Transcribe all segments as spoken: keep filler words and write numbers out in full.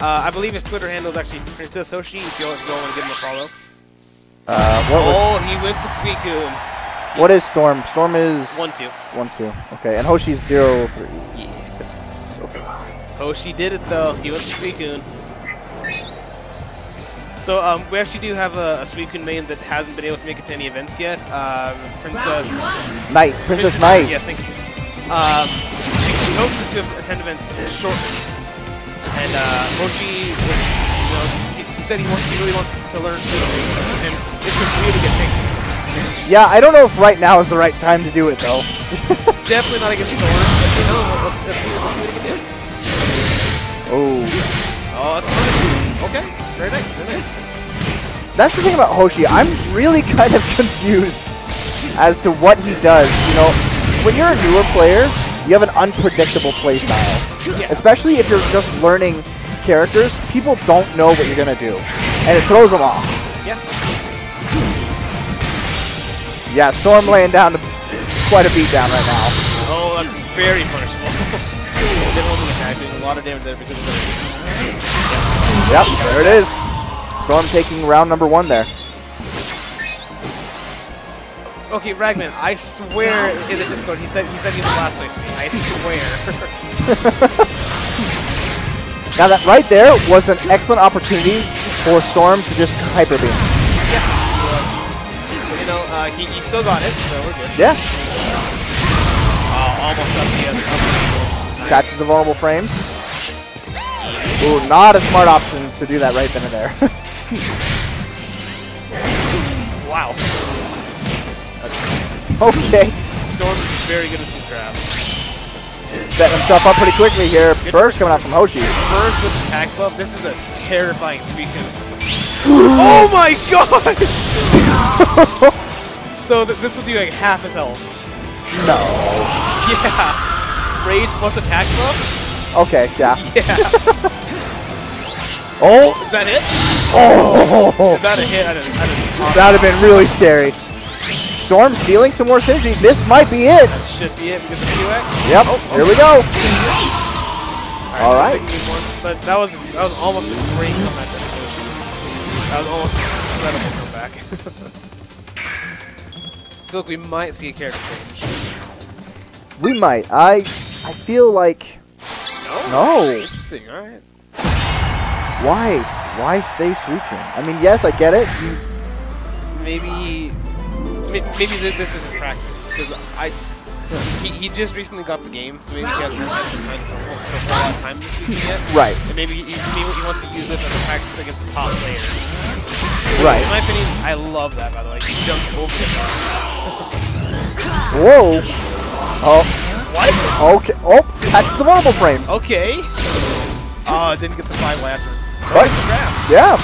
Uh, I believe his Twitter handle is actually Princess Hoshi, if you want to give him a follow. Uh, what oh, was he went to Suicune. He what is Storm? Storm is... one two. one two. Okay, and Hoshi's zero three. Yeah. Okay. Hoshi did it, though. He went to Suicune. So, um, we actually do have a, a Suicune main that hasn't been able to make it to any events yet. Um, Princess... Knight. Princess, Princess Knight. Yes, thank you. Um, she, she hopes to attend events shortly. And uh, Hoshi, was, you know, he, he said he, wants, he really wants to learn to and it's a really good thing. Yeah, I don't know if right now is the right time to do it, though. Definitely not against Storm, but you know, let's, let's, see, let's see what he can do. Oh. Oh, that's funny. Okay, very nice, very nice. That's the thing about Hoshi, I'm really kind of confused as to what he does. You know, when you're a newer player, you have an unpredictable playstyle. Yeah. Especially if you're just learning characters, people don't know what you're going to do. And it throws them off. Yeah. Yeah, Storm laying down to quite a beatdown right now. Oh, that's very punishable. They're holding attack, doing a lot of damage there because of the... Yep, there it is. Storm taking round number one there. Okay, Ragman, I swear in the Discord, he said he said he's the last place. I swear. Now that right there was an excellent opportunity for Storm to just Hyper Beam. Yeah. But, you know, uh, he, he still got it, so we're good. Yeah. Uh, almost up the other company. Catches the vulnerable frames. Ooh, not a smart option to do that right then and there. Wow. Okay. Storm's very good at the grab. Setting himself up pretty quickly here. Good burst coming out from Hoshi. Burst with the attack buff. This is a terrifying speaking. Oh my god! So th this will do like half his health. No. Yeah. Raid plus attack buff? Okay, yeah. Yeah. Oh! Is that it? Oh! If that a hit, I didn't, I didn't that would have been really scary. Storm stealing some more synergy. This might be it. That should be it because of Q X. Yep. Oh, oh. Here we go. All right. All right. More, but that was that was almost a great comeback. That was almost an incredible comeback. I feel like we might see a character change. We might. I I feel like no. No. Interesting. All right. Why? Why stay sweeping? I mean, yes, I get it. You... Maybe. Maybe this is his practice, because I he, he just recently got the game, so maybe he hasn't had time for a lot of time this week yet. Right. And maybe he, maybe he wants to use it as a practice against the top player. Right. In my opinion, I love that, by the way. He jumped over the top. Whoa. Oh. What? Okay. Oh, that's the marble frames. Okay. Oh, didn't get the five lasher. What? Yeah.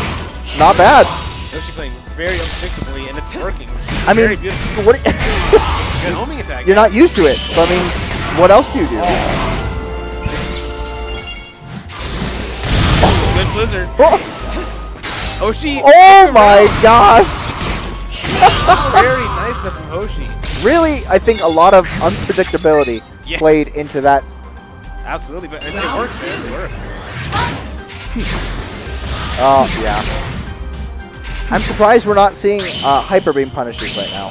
Not bad. Yoshi playing very unpredictably, and it's working. It's I very mean, beautiful. What? You Good homing attack. You're yeah. not used to it. So I mean, what else do you do? Oh. Good blizzard. Oh, Hoshi. Oh my gosh! Very nice stuff from Hoshi. Really, I think a lot of unpredictability yeah. played into that. Absolutely, but it works. It works. Oh yeah. I'm surprised we're not seeing uh, Hyper Beam punishes right now.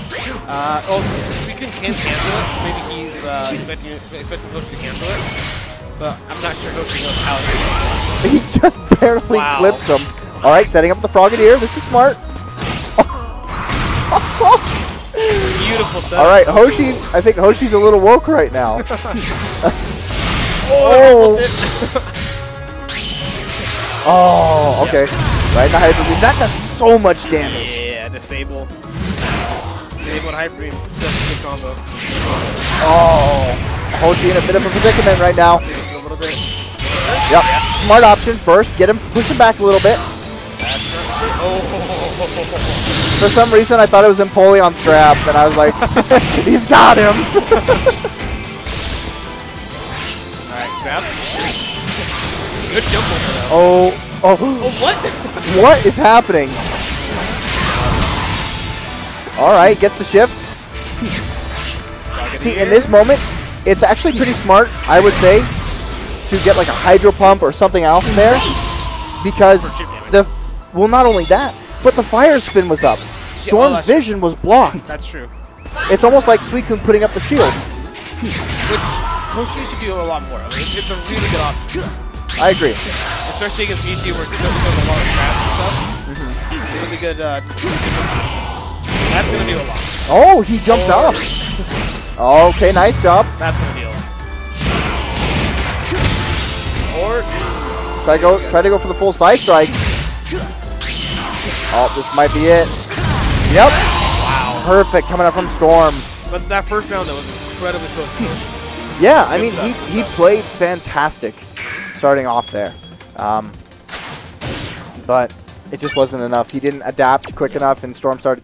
Uh, oh, Suicune can cancel it, so maybe he's uh, expecting, expecting Hoshi to cancel it. But I'm not sure Hoshi knows how to do it. He just barely wow. clips him. Alright, setting up the Frogadier. This is smart. Beautiful set. Alright, Hoshi, I think Hoshi's a little woke right now. Oh, oh. Oh, okay. Yep. Right, the Hyper Beam. That does so much damage. Yeah, disable. Disabled Hyper Beam is such a good combo. Oh, Hoshi in a bit of a predicament right now. A little bit. Yep, yeah. Smart option. Burst, get him, push him back a little bit. Oh. For some reason, I thought it was Empoleon's grab, and I was like, he's got him. Alright, grab. Good jump over that. Oh. Oh. Oh, what? What is happening? Alright, gets the shift. See, in this moment, it's actually pretty smart, I would say, to get like a Hydro Pump or something else in there. because the well, not only that, but the fire spin was up. Storm's yeah, oh, vision true. was blocked. That's true. It's almost like Suicune putting up the shield, which Hoshi should do a lot more. I mean, it's a really good option. I agree. Yeah. Especially against E T where it does a lot of traps and stuff. Mm -hmm. It's a really good. Uh, that's gonna do a lot. Oh, he jumps oh. up. Okay, nice job. That's gonna do a lot. Or try to go, try to go for the full side strike. Oh, this might be it. Yep. Wow. Perfect coming up from Storm. But that first round that was incredibly close. Yeah, I mean stuff, he he stuff. played fantastic, starting off there, um, but it just wasn't enough. He didn't adapt quick enough, and Storm started.